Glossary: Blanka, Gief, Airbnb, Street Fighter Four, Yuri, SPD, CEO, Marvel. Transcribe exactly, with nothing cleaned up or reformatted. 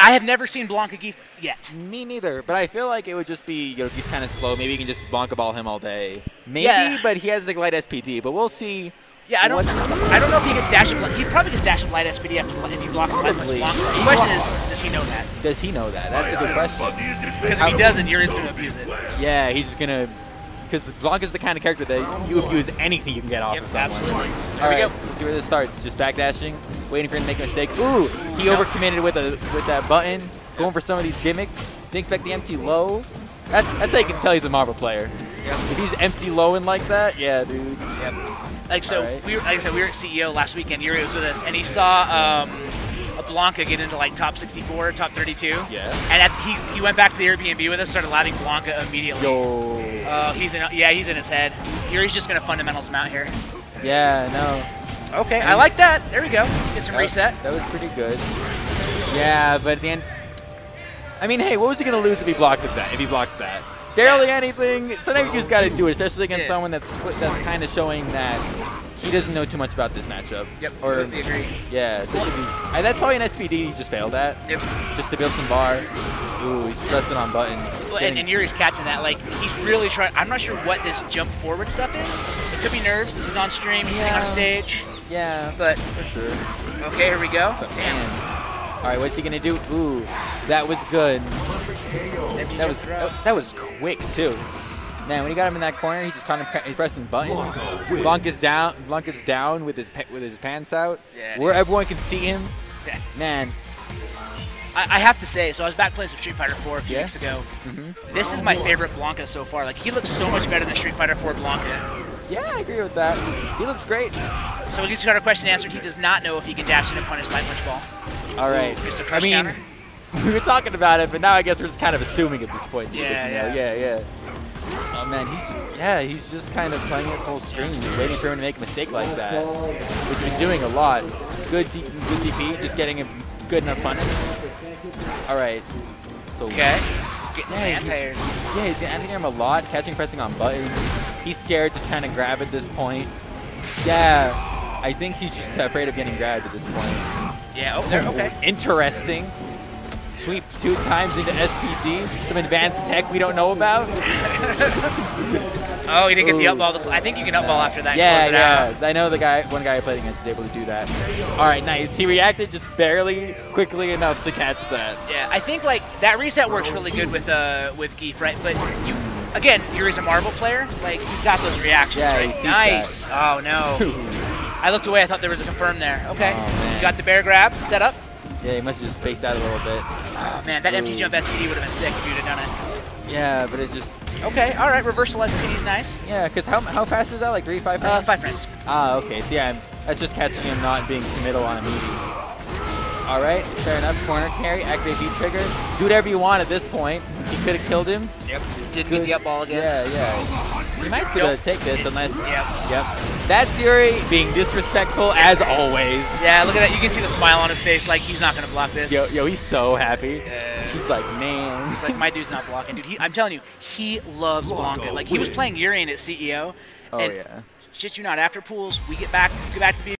I have never seen Blanka Gief yet. Me neither, but I feel like it would just be, you know, Gief's kind of slow. Maybe you can just Blanka ball him all day. Maybe, yeah. But he has the light S P D, but we'll see. Yeah, I don't, I don't know if he gets dash up. He probably gets dash up light S P D after if he blocks light. The question is, does he know that? Does he know that? That's a good question. Because if he doesn't, Yuri's going to abuse it. Yeah, he's just going to, because Blanka's the kind of character that you abuse anything you can get off yep, of someone. Absolutely. So here All we right, go. Let's see where this starts. Just backdashing, waiting for him to make a mistake. Ooh, he no. overcommitted with a with that button. Going for some of these gimmicks. Didn't expect the empty low. That's, that's how you can tell he's a Marvel player. Yep. If he's empty lowing like that, yeah, dude. Yep. Like so, right. we were, like I said, we were at C E O last weekend. Yuri was with us, and he saw um, a Blanka get into like top sixty-four, top thirty-two. Yeah. And at, he he went back to the Airbnb with us, started lapping Blanka immediately. Yo. Uh, he's in. Yeah, he's in his head. Yuri's just gonna fundamentals him out here. Yeah. No. Okay. I like that. There we go. Get some that reset. Was, that was pretty good. Yeah, but at the end. I mean, hey, what was he gonna lose if he blocked that? If he blocked that. Barely anything. Sometimes you just got to do it, especially against yeah. someone that's that's kind of showing that he doesn't know too much about this matchup. Yep. Or totally agree. Yeah. This should be, I, that's probably an S P D you just failed at. Yep. Just to build some bar. Ooh, he's pressing on buttons. Well, and, and Yuri's catching that. Like he's really trying. I'm not sure what this jump forward stuff is. It could be nerves. He's on stream. He's yeah. sitting on a stage. Yeah. But for sure. Okay. Here we go. But, damn. All right, what's he gonna do? Ooh, that was good. That was that was quick too. Man, when he got him in that corner, he just kind of he's pressing buttons. Blanka's down. Blanka's down with his with his pants out, yeah, where everyone can see him. Yeah. Man, I, I have to say, so I was back playing some Street Fighter Four a few yeah? weeks ago. Mm-hmm. This is my favorite Blanka so far. Like he looks so much better than Street Fighter Four Blanka. Yeah, I agree with that. He looks great. So we just got our question answered. He does not know if he can dash in and punish Light Punch Ball. All right. Ooh, I mean, counter. We were talking about it, but now I guess we're just kind of assuming at this point. Yeah, yeah. yeah, yeah. Oh man, he's yeah, he's just kind of playing it full screen, just waiting for him to make a mistake like that, which he's been doing a lot. Good, good D P, just getting a good enough punish. All right. So okay. Getting yeah, his anti-airs. Yeah, he's anti-airing him a lot, catching, pressing on buttons. He's scared to kind of grab at this point. Yeah, I think he's just afraid of getting grabbed at this point. Yeah, oh, they're okay. Interesting. Sweep two times into S P D. Some advanced tech we don't know about. Oh, he didn't get Ooh. the up ball. I think you can up ball after that. Yeah, and close it yeah. out. I know the guy, one guy I played against is able to do that. All right, nice. He reacted just barely quickly enough to catch that. Yeah, I think like that reset works really good with uh with Gief, right? But you. Again, Yuri's a Marvel player. Like he's got those reactions, yeah, right? Nice. That. Oh no. I looked away. I thought there was a confirm there. Okay, oh, you got the bear grab set up. Yeah, he must have just spaced out a little bit. Oh man, that Ooh. empty jump S P D would have been sick if you'd have done it. Yeah, but it just. Okay, all right, reversal S P D is nice. Yeah, because how how fast is that? Like three, five frames? Uh, five frames. Ah, okay. So yeah, that's just catching him not being committal on a move. All right, fair enough. Corner carry, activate V trigger. Do whatever you want at this point. He could have killed him. Yep. Didn't get the up ball again. Yeah, yeah. He might be able to take this unless. Yep. Yep. That's Yuri being disrespectful as always. Yeah, look at that. You can see the smile on his face. Like he's not gonna block this. Yo, yo, he's so happy. Uh, he's like, man. He's like, my dude's not blocking, dude. He, I'm telling you, he loves Blanka. Like he was playing Yuri in at C E O. Oh and yeah. Shit, you not after pools. We get back, get back to be.